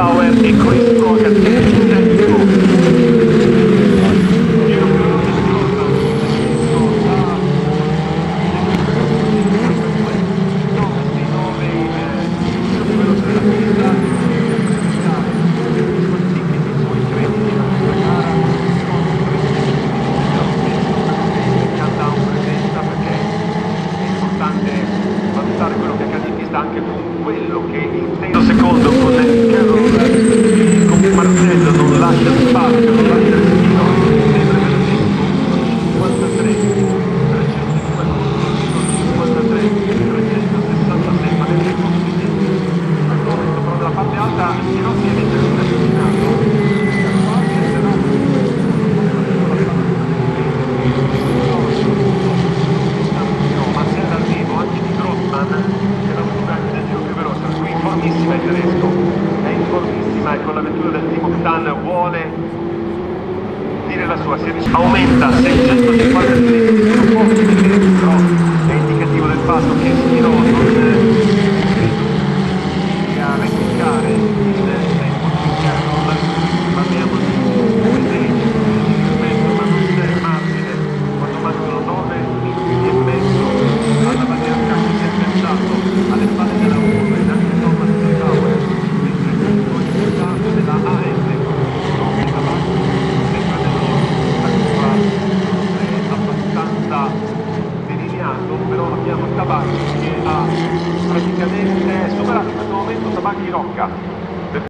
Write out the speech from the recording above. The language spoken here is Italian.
Power e Chris Rogan è aumenta 650 metri, è indicativo del fatto che Schiro non